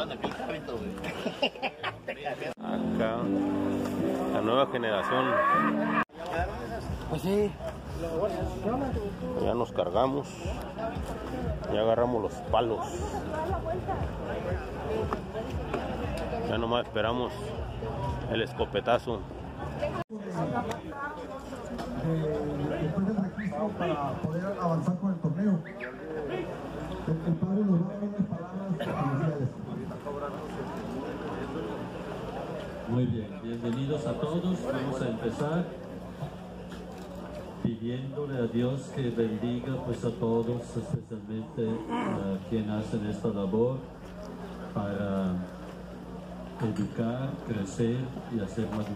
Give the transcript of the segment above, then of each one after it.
montaban aquel carrito, güey. Acá, la nueva generación. Pues sí. Ya nos cargamos. Ya agarramos los palos. Ya nomás esperamos el escopetazo. Para poder avanzar con el torneo. El padre nos va a dar unas palabras comerciales. Muy bien, bienvenidos a todos. Vamos a empezar pidiéndole a Dios que bendiga pues a todos, especialmente a quienes hacen esta labor para educar, crecer y hacer madurar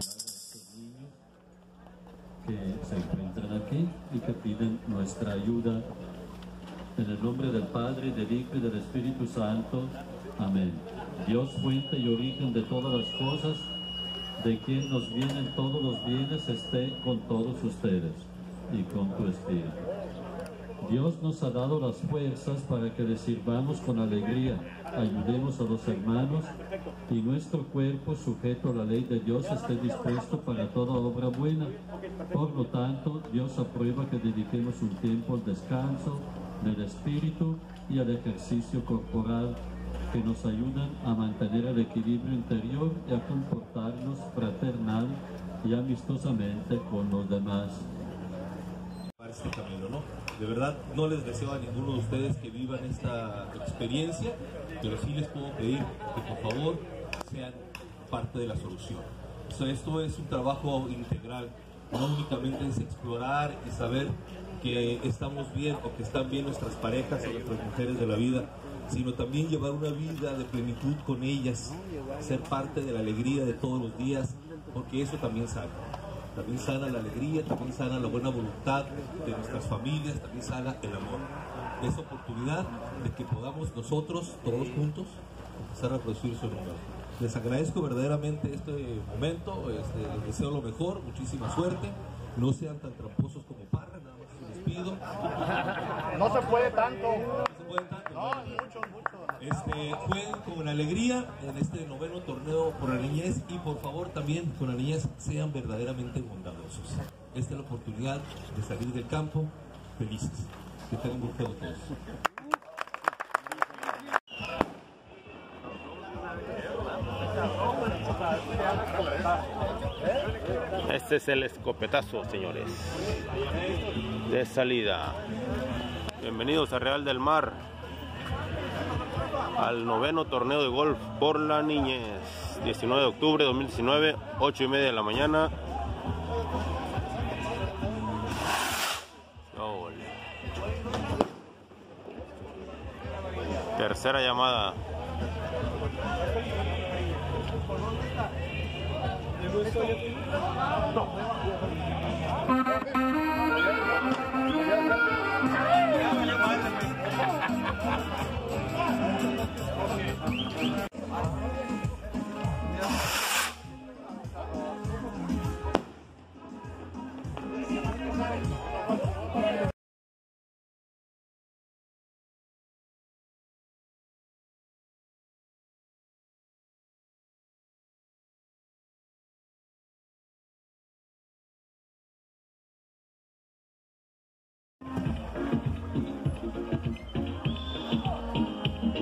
que se encuentran aquí y que piden nuestra ayuda. En el nombre del Padre, del Hijo y del Espíritu Santo. Amén. Dios, fuente y origen de todas las cosas, de quien nos vienen todos los bienes, esté con todos ustedes y con tu espíritu. Dios nos ha dado las fuerzas para que le sirvamos con alegría, ayudemos a los hermanos y nuestro cuerpo sujeto a la ley de Dios esté dispuesto para toda obra buena. Por lo tanto, Dios aprueba que dediquemos un tiempo al descanso del espíritu y al ejercicio corporal que nos ayudan a mantener el equilibrio interior y a comportarnos fraternal y amistosamente con los demás. Este camino, ¿no? De verdad, no les deseo a ninguno de ustedes que vivan esta experiencia, pero sí les puedo pedir que por favor sean parte de la solución. O sea, esto es un trabajo integral, no únicamente es explorar y saber que estamos bien o que están bien nuestras parejas o nuestras mujeres de la vida, sino también llevar una vida de plenitud con ellas, ser parte de la alegría de todos los días, porque eso también sale. También sana la alegría, también sana la buena voluntad de nuestras familias, también sana el amor. Es oportunidad de que podamos nosotros, todos juntos, empezar a producir su nombre. Les agradezco verdaderamente este momento, les deseo lo mejor, muchísima suerte. No sean tan tramposos como Parra, nada más les pido. No se puede tanto. No se puede tanto. No, mucho. Jueguen con alegría en este noveno torneo por la niñez y por favor también con la niñez sean verdaderamente bondadosos. Esta es la oportunidad de salir del campo felices. Que tengan un buen juego todos. Este es el escopetazo, señores, de salida. Bienvenidos a Real del Mar, al noveno torneo de golf por la niñez, 19 de octubre de 2019, 8:30 de la mañana. Oh, tercera llamada.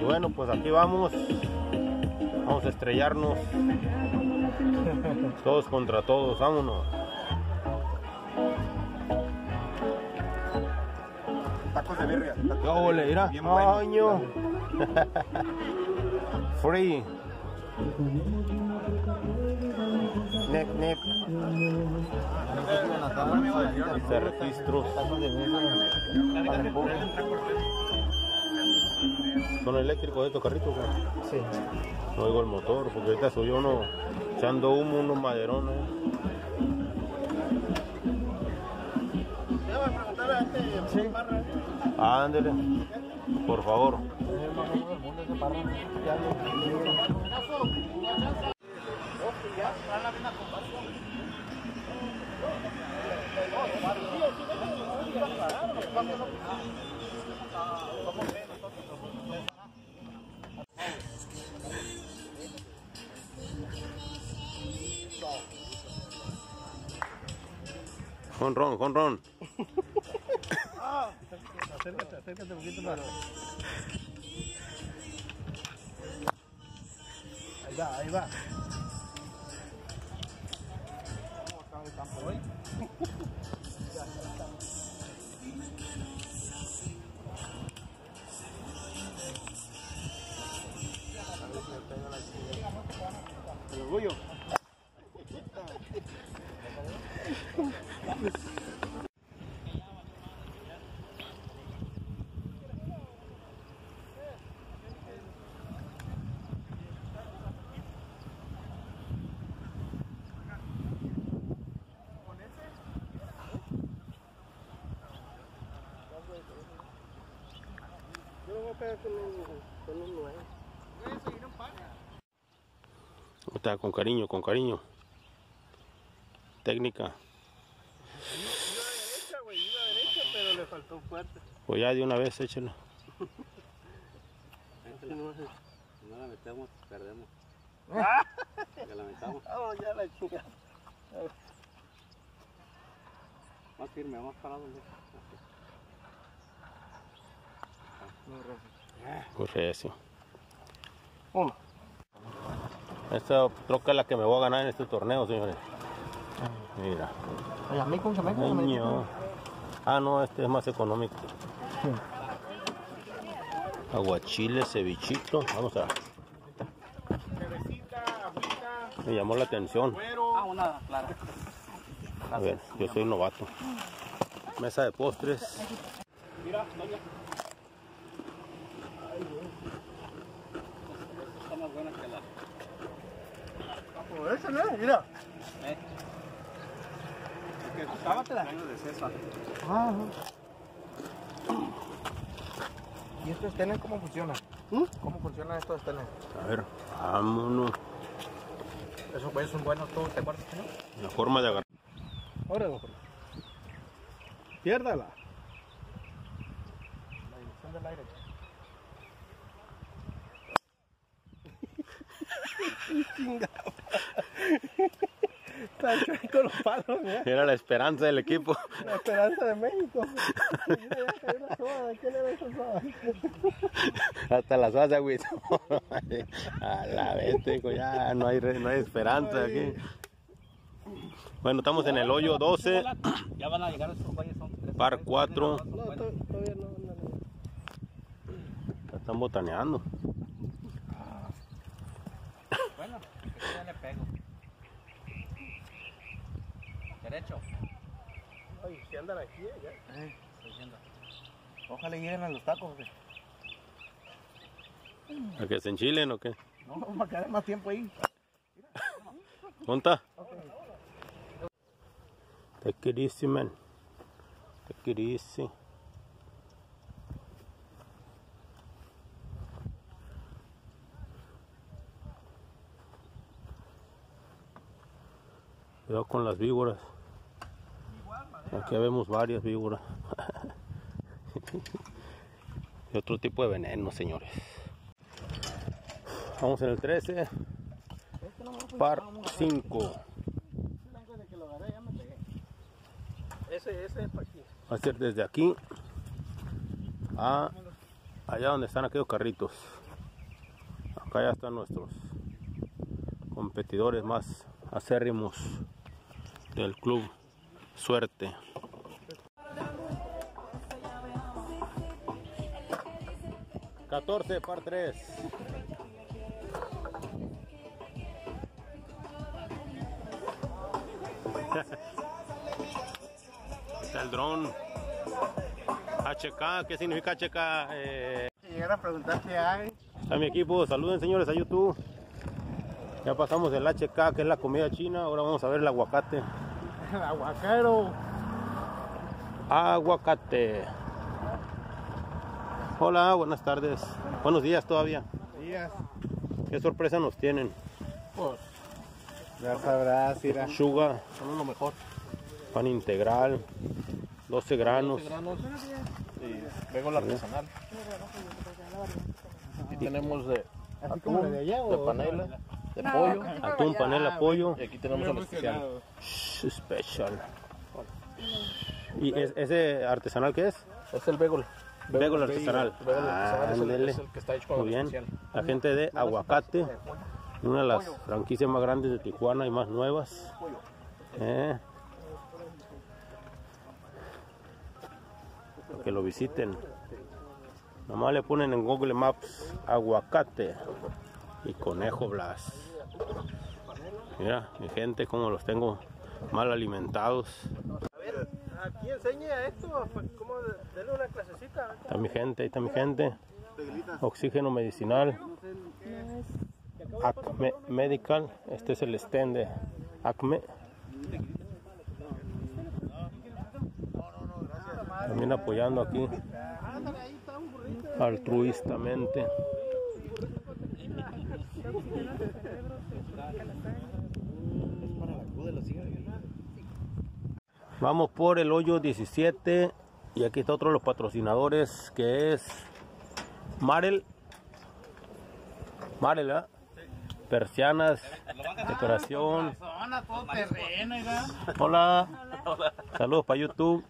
Bueno, pues aquí vamos a estrellarnos todos contra todos, vámonos. Tacos de birria. Yo le dirá. Año. Free. Nep. Se registros. Son eléctricos de estos carritos, güey. Sí. No oigo el motor, porque ahorita subió uno echando humo, unos maderones. Voy a preguntar a este José Parra. Ándele, por favor. Vamos a ver. Jonrón, jonrón. Acércate, acércate un poquito más. Ahí va, ahí va. ¿Cómo acaba el campo hoy? Ya está. El orgullo. Yo lo voy a pegar con un 9. Voy a seguir un pan. Está con cariño, con cariño. Técnica. Iba derecha, güey, iba derecha, pero le faltó fuerte. Pues ya de una vez échalo. Si no la metemos, perdemos. Que la metamos. Vamos ya la chica. Más firme, más parado. Muy recio. Uno. Esta troca es la que me voy a ganar en este torneo, señores. Mira. Ah, no, este es más económico. Aguachile, cevichito. Vamos a... Me llamó la atención. Ah, una clara. A ver, yo soy novato. Mesa de postres. Mira, doña. Está más buena que la... Por eso, ¿no? Mira. Que cábatela. ¿Y estos tenis cómo funcionan? ¿Cómo funcionan estos tenis? A ver, vámonos. Esos güeyes son buenos todos, ¿te acuerdas? La forma de agarrar. Ahora, mejor. Piérdala. La dirección del aire. Con los palos, era la esperanza del equipo. La esperanza de México. Hasta las hojas de agüita. A la vez, ya no hay esperanza aquí. Bueno, estamos en el hoyo 12. Ya van a llegar estos valles, son 3. Par 4. La están botaneando. Bueno, ya le pego. Derecho. Ay, si andan aquí, ya. Ojalá lleguen a los tacos. ¿A que se enchilen o qué? No, vamos a quedar más tiempo ahí. ¿Monta? Take it easy, man. Take it easy. Cuidado con las víboras. Aquí vemos varias víboras. Y otro tipo de veneno, señores. Vamos en el 13. Par 5. Ese es para aquí. Va a ser desde aquí a allá donde están aquellos carritos. Acá ya están nuestros competidores más acérrimos del club Suerte. Par 14, par 3. Está el dron HK. ¿Qué significa HK? Llegaron a preguntar qué hay. Está mi equipo, saluden señores a YouTube. Ya pasamos del HK, que es la comida china. Ahora vamos a ver el aguacate. El aguacero. Aguacate. Hola, buenas tardes. Buenos días todavía. Buenos días. ¿Qué sorpresa nos tienen? Pues, ya sabrás, irá. Sugar. Son lo mejor. Pan integral. 12 granos. 12 granos. Y luego la artesanal. Y tenemos de atún, de panela. De no, pollo, atún, panela, pollo. Y aquí tenemos un especial. ¿Y ese artesanal qué es? Es el bégol. Bégol artesanal. Bégol artesanal es el que está hecho con muy bien. Especial. La gente de Aguacate, una de las franquicias más grandes de Tijuana y más nuevas. Que lo visiten. Nomás le ponen en Google Maps Aguacate y Conejo Blas. Mira, mi gente, como los tengo mal alimentados. A ver, aquí enseña esto, como denle una clasecita. Está mi gente, ahí está mi gente. Oxígeno medicinal. Acme Medical, este es el stand de Acme. También apoyando aquí altruistamente. Vamos por el hoyo 17 y aquí está otro de los patrocinadores que es Marel. Marel, ¿verdad? Persianas, decoración. Hola, saludos para YouTube.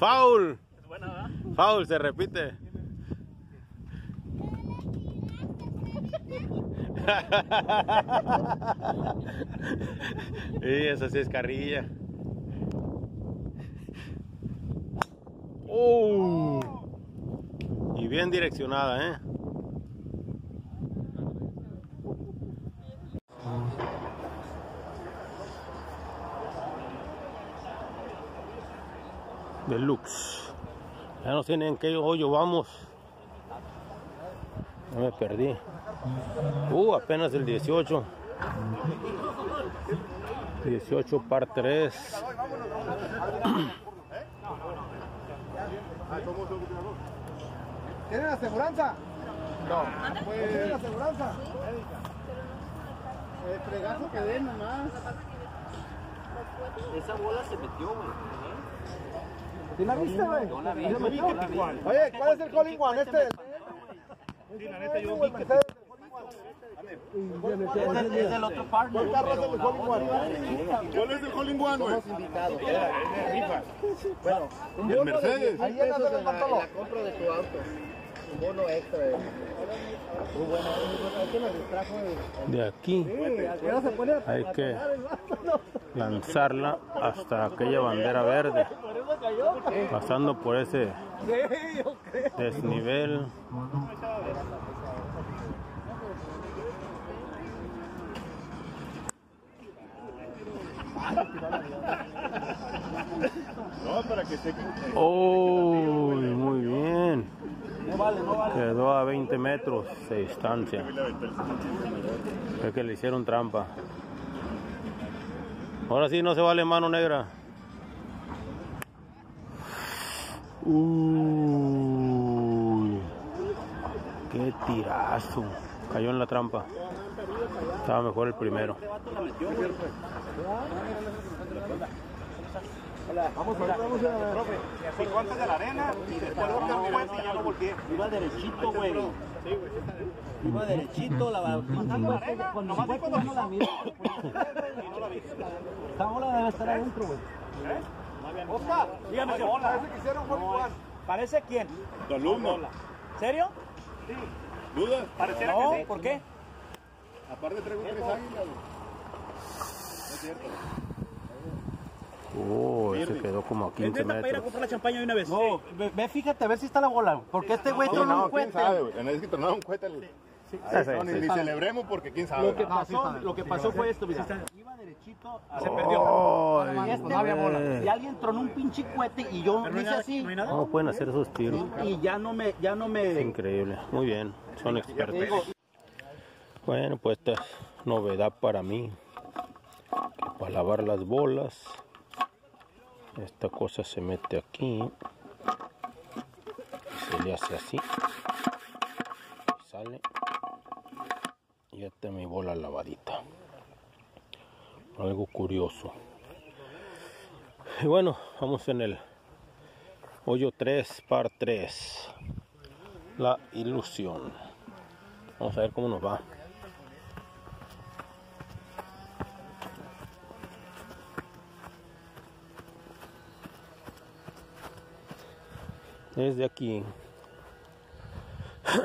Foul, foul, se repite. Y esa sí es carrilla. Oh. Y bien direccionada, ¿eh? Deluxe. Ya no sé ni en qué hoyo vamos. Ya me perdí. Apenas el 18. 18 par 3. ¿Tienen aseguranza? No. ¿Tienen aseguranza? El fregazo que den nomás. Esa bola se metió, güey. ¿Sí la viste, güey? No la vi. Oye, ¿cuál es el Colin One? Este. Sí, la neta, yo vi que... Es el otro par. ¿Cuál carro es el Colin One? ¿Cuál es el Colin One, güey? Somos invitados. Bueno, el Mercedes. Ahí en la compra de tu auto. Un bono extra. Muy bueno. Aquí nos distrajo. De aquí hay que lanzarla hasta aquella bandera verde. Pasando por ese desnivel. No, para que se... Oh, muy bien. Quedó a 20 metros de distancia. Es que le hicieron trampa. Ahora sí no se vale mano negra. Uy, qué tirazo. Cayó en la trampa. Estaba mejor el primero. Vamos a ver, vamos a... Fui antes de la arena y después lo cambié y ya no volví. Iba derechito, güey. Iba derechito, la arena. Cuando se fue, no la miré. Esta bola debe estar adentro, güey. Oscar, dígame qué bola. Parece que hicieron Juan Juan. ¿Parece quién? Tu alumno. ¿Serio? Sí. ¿Dudas? Pareciera que sí. ¿Por qué? Aparte traigo tres águilas. No es cierto. Se quedó como a 15 metros. ¿Es para ir a comprar la champaña de una vez? No, ve, fíjate a ver si está la bola. Porque este güey tronó un cohete. Es que tronó un cohete. Ni celebremos porque quién sabe. Lo que pasó fue esto, mira. Iba derechito, se perdió. No había bola. Y alguien tronó un pinche cohete y yo hice así. No pueden hacer esos tiros. Y ya no me... Increíble, muy bien. Son expertos. Bueno, pues esta es novedad para mí. Para lavar las bolas. Esta cosa se mete aquí, se le hace así, sale y esta es mi bola lavadita. Algo curioso. Y bueno, vamos en el Hoyo 3, par 3. La ilusión. Vamos a ver cómo nos va. Desde aquí.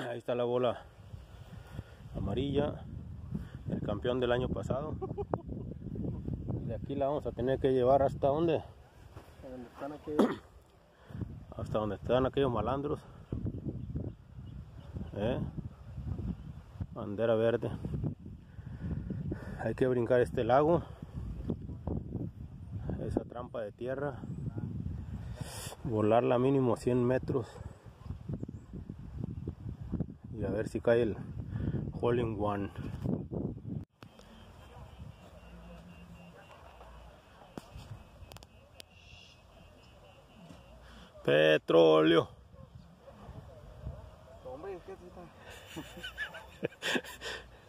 Ahí está la bola amarilla. El campeón del año pasado. De aquí la vamos a tener que llevar hasta donde. Hasta donde están aquellos malandros. Bandera verde. Hay que brincar este lago. Esa trampa de tierra. Volarla mínimo 100 metros. Y a ver si cae el hole in one. Petróleo.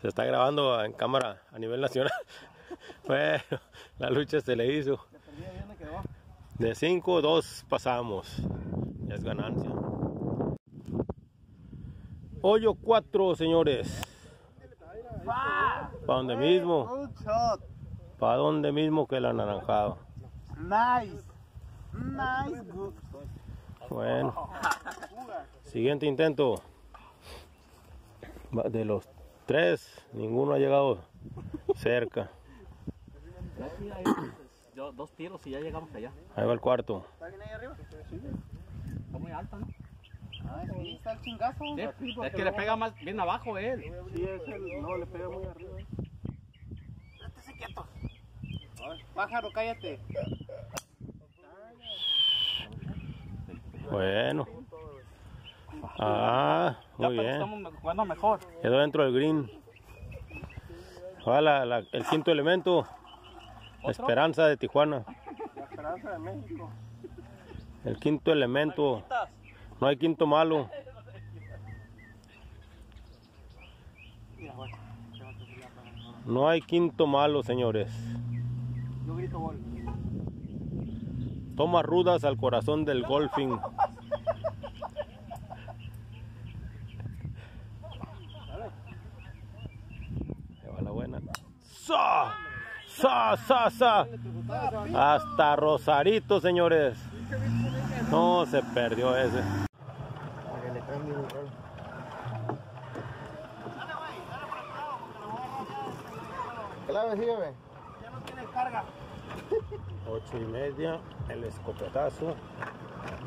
Se está grabando en cámara a nivel nacional. Bueno, la lucha se le hizo. De 5-2 pasamos. Ya es ganancia. Hoyo 4, señores. Para donde mismo. Para donde mismo que el anaranjado. Nice. Nice. Bueno, siguiente intento. De los tres, ninguno ha llegado cerca. Yo, dos tiros y ya llegamos allá. Ahí va el cuarto. ¿Está bien ahí arriba? Está muy alta, ¿no? Ah, sí, está el chingazo. Sí, es que le pega más bien abajo él. Sí, es el, no, le pega muy arriba. Estate quieto. Pájaro, cállate. Bueno. Ah, muy bien. Estamos jugando mejor. Quedó dentro del green. Ojalá el quinto elemento. La esperanza de Tijuana. La esperanza de México. El quinto elemento. No hay quinto malo. No hay quinto malo, señores. Yo grito gol. Toma rudas al corazón del golfing. ¡Sa! ¡Sa! ¡Sa! ¡Sa! Hasta Rosarito, señores. No, se perdió ese. Claro, sígueme. Ya no tiene carga. 8:30, el escopetazo.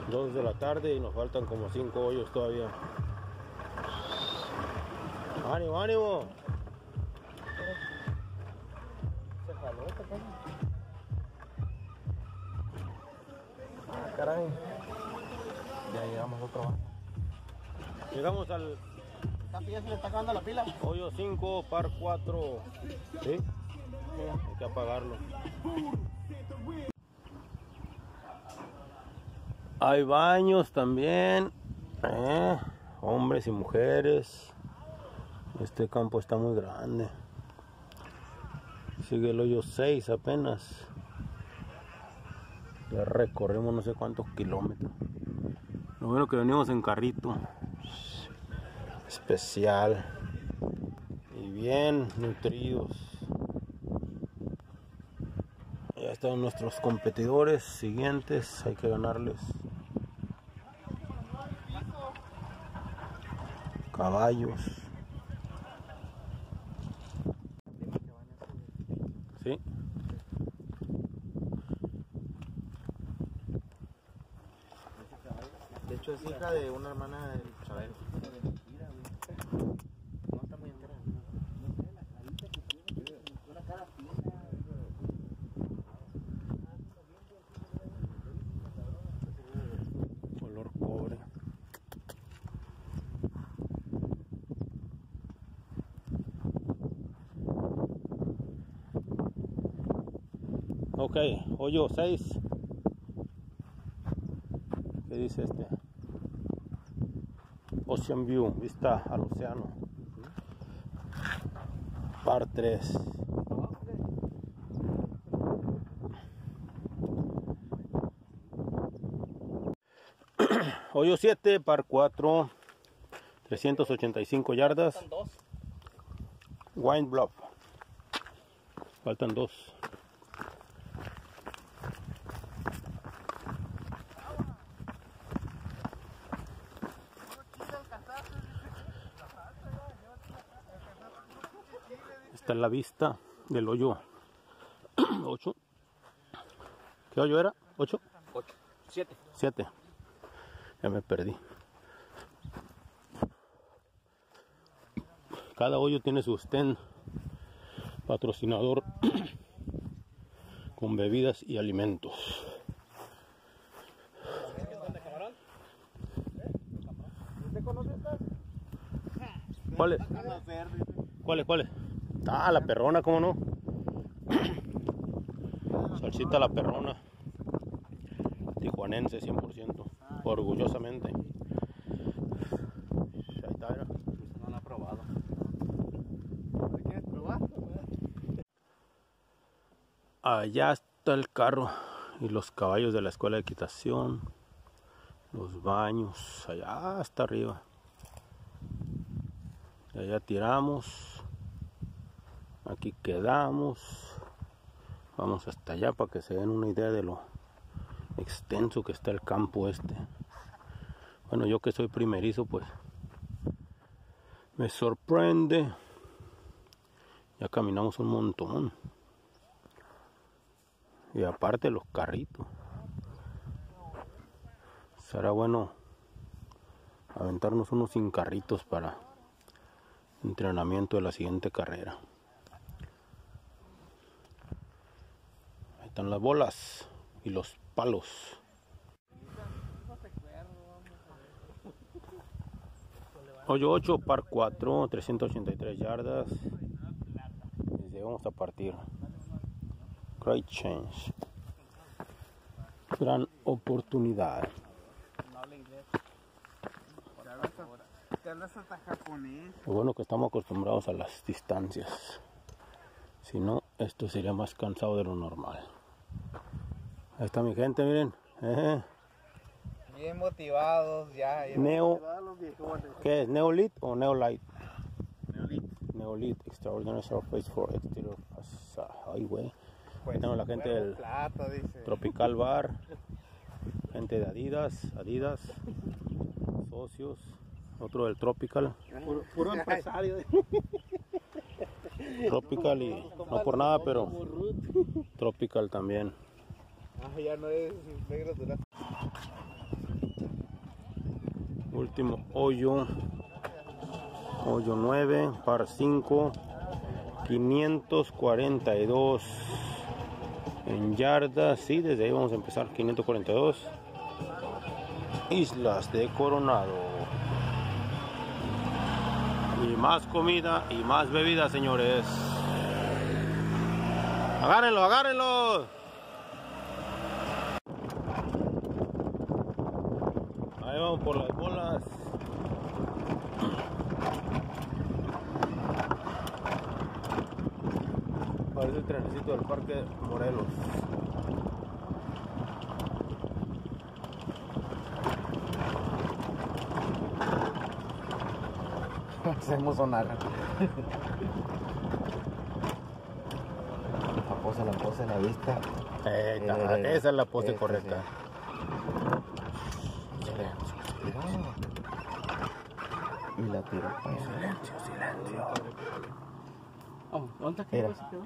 2 de la tarde y nos faltan como 5 hoyos todavía. ¡Ánimo, ánimo! Ah, caray. Ya llegamos otro más. Llegamos al. ¿Esta pilla se le está acabando la pila? Hoyo 5, par 4. ¿Sí? Sí. Hay que apagarlo. Hay baños también. Hombres y mujeres. Este campo está muy grande. Sigue el hoyo 6 apenas. Ya recorrimos no sé cuántos kilómetros. Lo bueno que venimos en carrito. Especial. Y bien nutridos. Ya están nuestros competidores siguientes. Hay que ganarles. Caballos. Sí. De hecho es hija de una hermana del Chabelo. No está muy entera. Color cobre. Ok, hoyo 6. ¿Qué dice este? Ocean View, vista al océano. Par 3. Hoyo 7, par 4, 385 yardas. Faltan dos. Wind Bluff. Faltan dos. Está en la vista del hoyo 8. ¿Qué hoyo era? ¿8? 8. 7. 7. Ya me perdí. Cada hoyo tiene su stand patrocinador con bebidas y alimentos. ¿Cuáles? ¿Cuáles? ¿Cuáles? Ah, la perrona, ¿cómo no? Salsita la perrona. Tijuanense 100%. Orgullosamente. No lo ha probado. ¿Quieres probar? Allá está el carro y los caballos de la escuela de equitación. Los baños. Allá hasta arriba. Allá tiramos. Aquí quedamos. Vamos hasta allá para que se den una idea de lo extenso que está el campo este. Bueno, yo que soy primerizo, pues me sorprende. Ya caminamos un montón. Y aparte los carritos. Será bueno aventarnos unos sin carritos para entrenamiento de la siguiente carrera. Ahí están las bolas y los palos. Hoyo 8, par 4, 383 yardas. Desde vamos a partir. Great chance. Gran oportunidad. Lo bueno que estamos acostumbrados a las distancias. Si no, esto sería más cansado de lo normal. Ahí está mi gente, miren. Bien motivados ya. Bien motivados los viejones. ¿Qué es? ¿Neolith o Neolite? Neolith. Neolith, Extraordinary Surface for Exterior. Ay, güey. Pues, tenemos la gente del plato, Tropical Bar. Gente de Adidas. Socios. Otro del Tropical. Puro empresario. Tropical y no por nada, pero Tropical también. Ah, ya no es negro durante. Último hoyo. Hoyo 9, par 5, 542 en yardas. Sí, desde ahí vamos a empezar. 542. Islas de Coronado. Y más comida y más bebida, señores. Agárrenlo, agárrenlo. Ahí vamos por las bolas. Parece el trenecito del Parque Morelos. Hacemos sonar. La pose en la vista. Esa es la pose correcta. Sí. Y la tiro. Silencio. Oh, ¿dónde quedó? ¿Está arriba?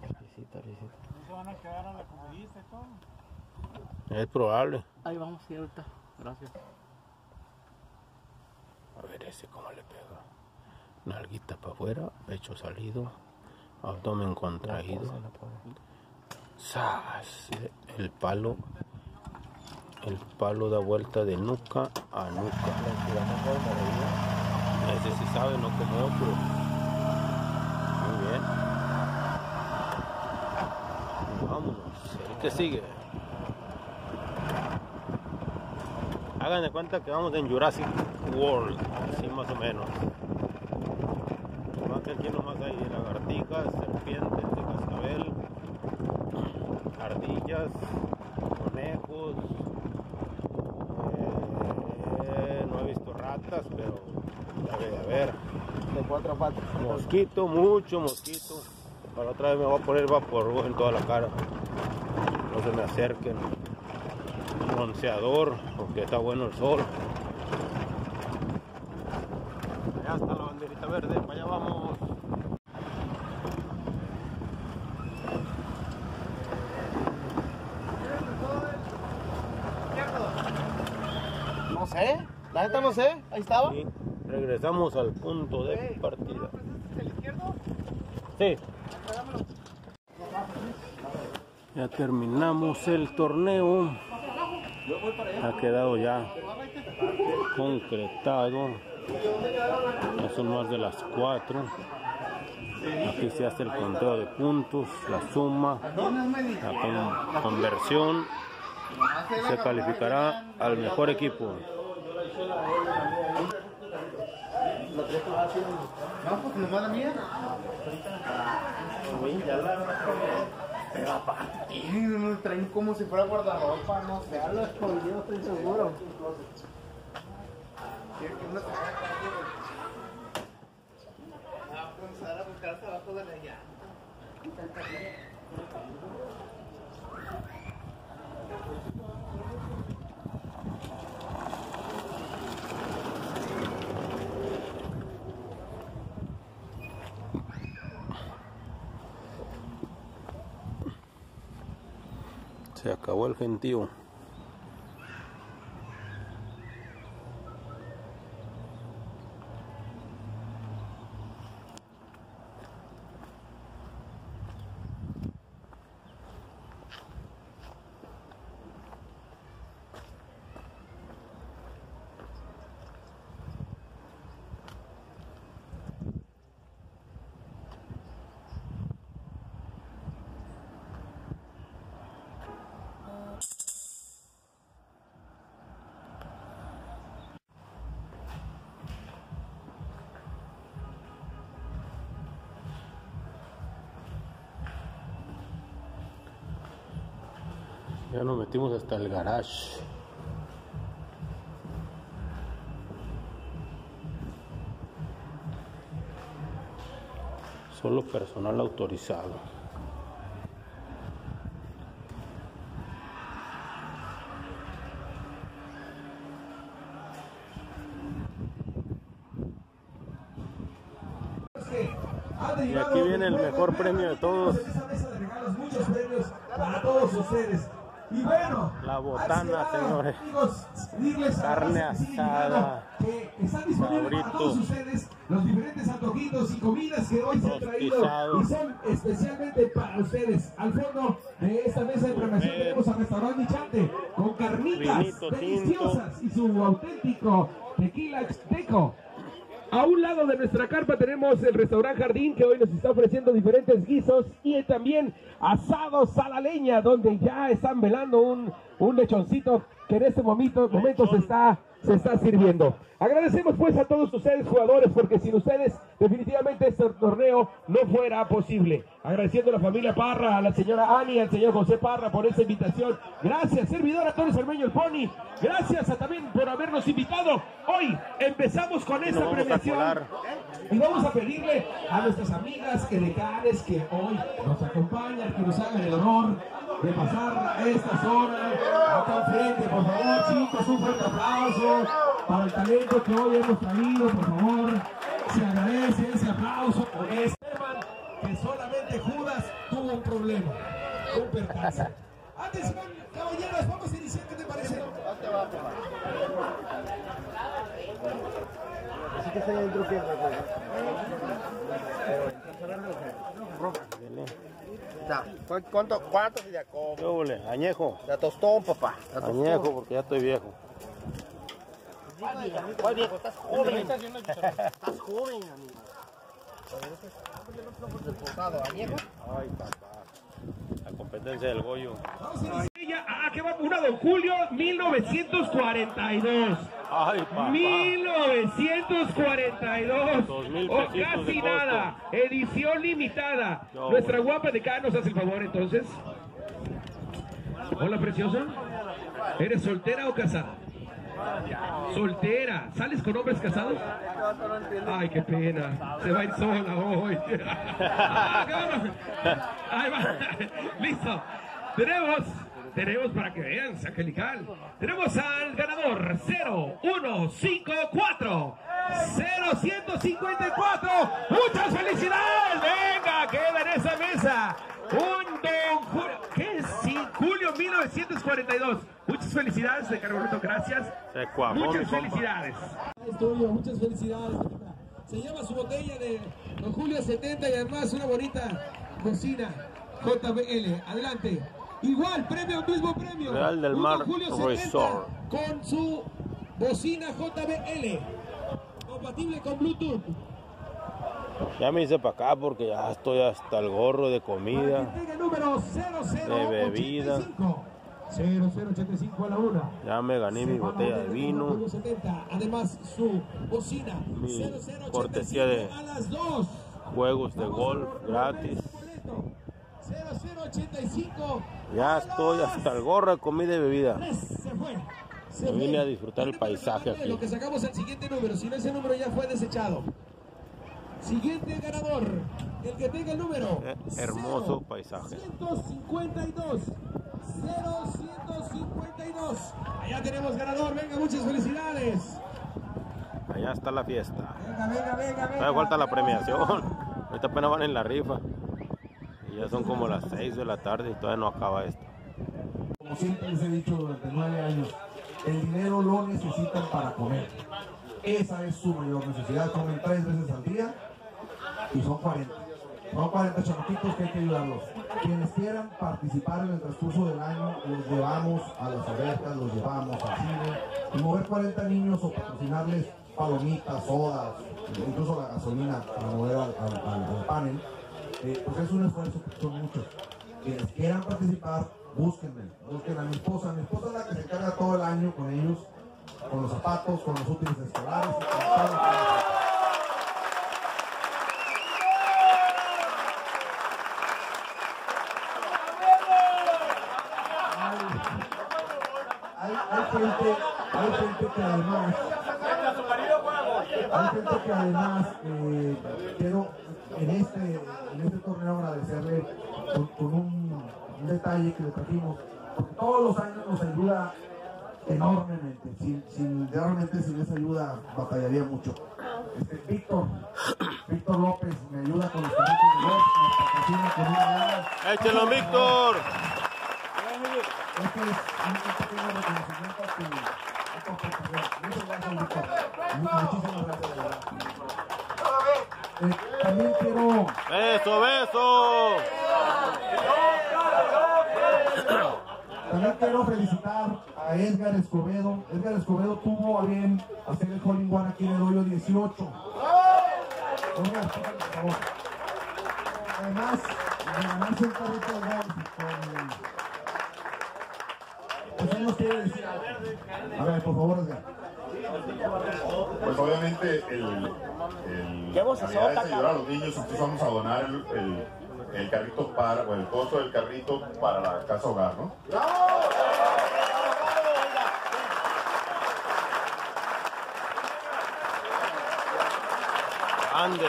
Casi. Visita. ¿No se van a quedar a la comidita y todo? Es probable. Ahí vamos, cierta. Gracias. A ver ese cómo le pega. Nalguita para afuera, pecho salido, abdomen contraído. ¡Sas! El palo da vuelta de nuca a nuca. Ese sí sabe, no como otro. Muy bien. Vámonos. El que sigue. Hagan de cuenta que vamos en Jurassic World. Así más o menos. Nomás que aquí nomás hay lagartijas, serpientes de cascabel, ardillas, conejos. maneras, pero a ver, de cuatro patas. Mosquito, mucho mosquito. Para otra vez me voy a poner vaporrujo en toda la cara. No se me acerquen. Bronceador, porque está bueno el sol. Allá está la banderita verde, para allá vamos. No sé, la neta no sé, ahí estaba. Sí, regresamos al punto de partida. ¿El izquierdo? Sí. Ya terminamos el torneo. Ha quedado ya concretado. Ya son más de las 4. Aquí se hace el conteo de puntos, la suma, la conversión. Se calificará al mejor equipo. Pero aparte, nos traen como si fuera guardarropa, no sé, a lo escondido estoy seguro. A buscar hasta abajo de la llanta. Se acabó el gentío. Ya nos metimos hasta el garage. Solo personal autorizado. Y aquí viene el mejor premio de todos. Muchos premios para todos ustedes. Y bueno, la botana, señores, amigos, dirles carne asada, que están disponibles para todos ustedes los diferentes antojitos y comidas que hoy se han traído y son especialmente para ustedes. Al fondo de esta mesa de programación tenemos al restaurante Michante con carnitas deliciosas y su auténtico tequila Xteco. A un lado de nuestra carpa tenemos el restaurante Jardín, que hoy nos está ofreciendo diferentes guisos y también asados a la leña, donde ya están velando un lechoncito que en este momento se está sirviendo. Agradecemos pues a todos ustedes, jugadores, porque sin ustedes definitivamente este torneo no fuera posible. Agradeciendo a la familia Parra, a la señora Ani, al señor José Parra por esta invitación. Gracias, servidor a Torres Armeño el Pony. Gracias a también por habernos invitado. Hoy empezamos con esta premiación. Y vamos a pedirle a nuestras amigas edecares que hoy nos acompañan, que nos hagan el honor de pasar estas horas acá enfrente. Por favor, chicos, un fuerte aplauso para el talento que hoy hemos traído. Por favor, se agradece ese aplauso. Esteban, que solamente Judas tuvo un problema, un percance. Antes, caballeros, vamos a iniciar, ¿qué te parece? Así que está ahí dentro que ¿Cuánto se ya come? Yo, bole, añejo. La tostón, papá. La tostón. Añejo, porque ya estoy viejo. ¿Cuál viejo? Estás joven. Estás joven, amigo. Reposado, añejo. Ay, papá. La competencia del Goyo. Que va una Don Julio 1942. Ay, papá. 1942. O casi nada. Edición limitada. No, nuestra guapa de acá nos hace el favor entonces. Hola, preciosa. ¿Eres soltera o casada? Soltera. ¿Sales con hombres casados? Ay, qué pena. Se va a ir sola hoy. Ahí va. Listo. Tenemos para que vean, Angelical. Tenemos al ganador 0154 0154. Muchas felicidades. Venga, queda en esa mesa un Don Julio. ¿Qué es? Sí, Julio 1942. Muchas felicidades, de Carbolito, gracias. Muchas felicidades. Muchas felicidades. Se lleva su botella de Don Julio 70 y además una bonita bocina JBL. Adelante. Igual, premio, mismo premio. Real del Mar Resort. Con su bocina JBL. Compatible con Bluetooth. Ya me hice para acá porque ya estoy hasta el gorro de comida. Número 00 de bebida. 0085 a la una. Ya me gané mi botella de vino. Además, su bocina. Mi cortesía de juegos de golf gratis. 0085. Ya estoy hasta el gorro de comida y bebida. Se vine a disfrutar el paisaje aquí. Lo que sacamos al siguiente número, si no, ese número ya fue desechado. Siguiente ganador, el que tenga el número. Hermoso paisaje. 152. 0152. Allá tenemos ganador, venga, muchas felicidades. Allá está la fiesta. Venga, venga, venga. Todavía falta la premiación. Ahorita apenas van en la rifa. Ya son como las 6 de la tarde y todavía no acaba esto. Como siempre les he dicho durante 9 años, el dinero lo necesitan para comer. Esa es su mayor necesidad. Comen 3 veces al día y son 40. Son 40 chamaquitos que hay que ayudarlos. Quienes quieran participar en el transcurso del año, los llevamos a las ovejas, los llevamos al cine. Y mover 40 niños o patrocinarles palomitas, sodas, incluso la gasolina para mover al panel. Pues es un esfuerzo, son muchos. Quienes quieran participar, búsquenme, busquen a mi esposa. Mi esposa es la que se encarga todo el año con ellos, con los zapatos, con los útiles escolares, con todo. Hay gente que además, quiero en este torneo agradecerle con un detalle que le trajimos, porque todos los años nos ayuda enormemente. Realmente sin esa ayuda batallaría mucho. Víctor López me ayuda con los talentos de golf, nos patrocina con una gana. ¡Échelo, Víctor! Este es un pequeño reconocimiento que muchas gracias, Víctor. Muchísimas gracias, de verdad. También quiero... ¡Beso, beso! También quiero felicitar a Edgar Escobedo. Edgar Escobedo tuvo a bien hacer el hole in one aquí en el hoyo 18. Edgar, por favor. Además, ganarse un carrito de golf con... ¿Qué nos quiere decir? A ver, por favor, Edgar. Pues obviamente la idea es ayudar a los niños. Entonces vamos a donar el carrito para, o el costo del carrito para la casa hogar, ¿no? ¡Bravo! Ande,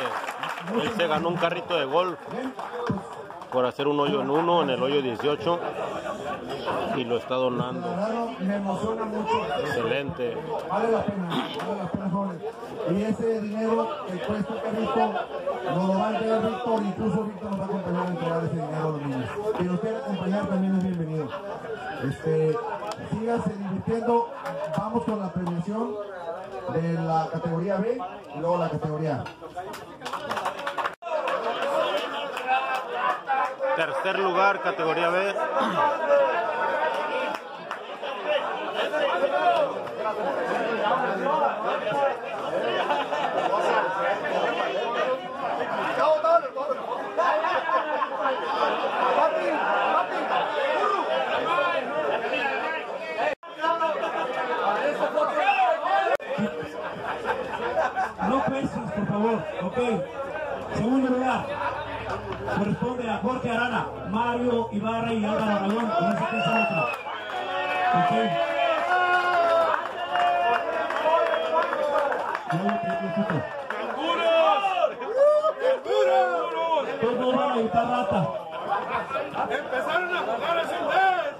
él se ganó un carrito de golf por hacer un hoyo en uno, en el hoyo 18, y lo está donando. Me emociona mucho. Excelente. Vale la pena, jóvenes. Y ese dinero que cuesta Víctor, lo va a entregar Víctor, incluso Víctor nos va a acompañar a entregar ese dinero a los niños. Quien nos quiera acompañar también es bienvenido. Síganse divirtiendo, vamos con la premiación de la categoría B y luego la categoría A. Tercer lugar, categoría B. No pesos, por favor. Ok. Segundo lugar. Corresponde a Jorge Arana, Mario Ibarra y Álvaro Aragón. No sé quién es el otro. Okay. Empezaron a jugar a su vez.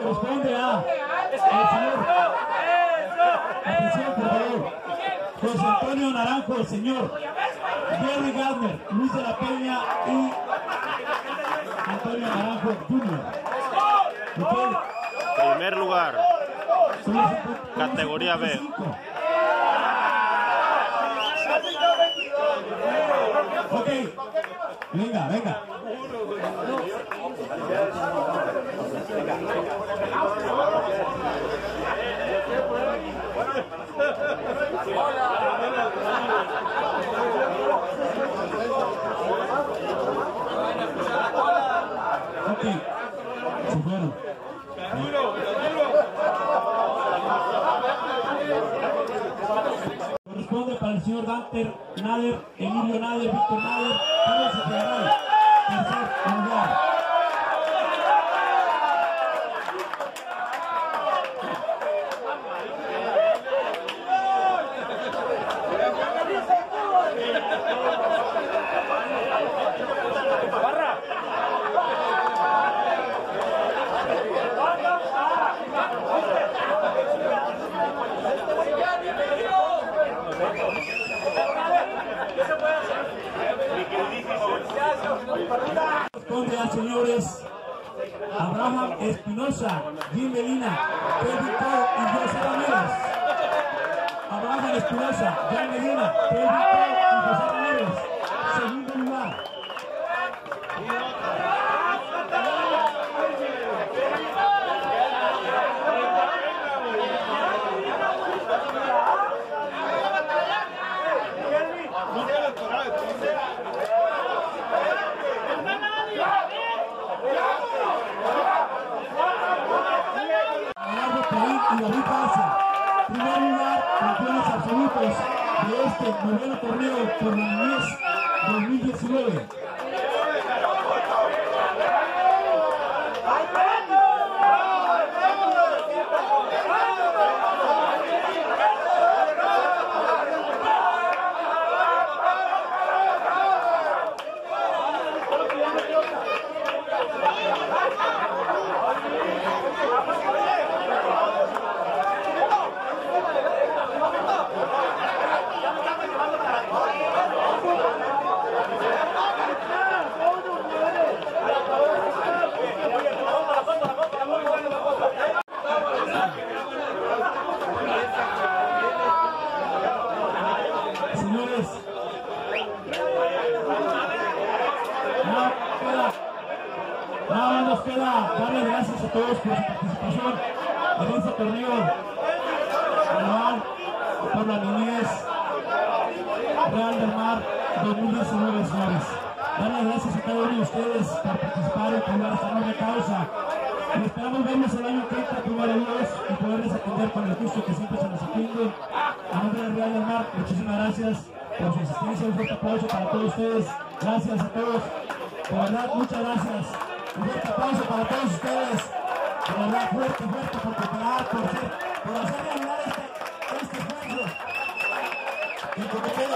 Corresponde a el señor. Atención, por favor. José Antonio Naranjo, el señor Jerry Gardner, Luis de la Peña y Antonio Naranjo Jr. Primer lugar, categoría B. Ok, venga, venga. Ok, se fueron. Corresponde para el señor Danter Nader, Emilio Nader, Víctor Nader, Carlos Echegaray. Tercer lugar. Responde a señores Abraham Espinosa, Jim Melina, Pedro Toro y José Ramírez. Abraham Espinosa, Jim Melina, Pedro Toro y José Ramírez. Segundo lugar. Y David Garza, primer lugar, campeones absolutos de este noveno torneo por la niñez 2019. Darle gracias a todos por su participación en este torneo anual por la niñez Real del Mar 2019, señores. Darle gracias a cada uno de ustedes por participar en tomar esta nueva causa. Y esperamos vernos el año 30, primero Dios, y poderles atender con el gusto que siempre se nos atiende. A nombre del Real del Mar, muchísimas gracias por su asistencia. Un fuerte aplauso para todos ustedes. Gracias a todos. De verdad, muchas gracias. Un fuerte aplauso para todos ustedes, de verdad, fuerte, fuerte, por preparar, por hacer realidad este esfuerzo. El comité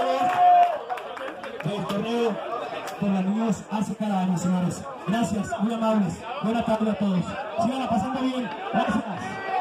del torneo por la niñez hace cada año, señores. Gracias, muy amables. Buena tarde a todos. Sigan pasando bien. Gracias.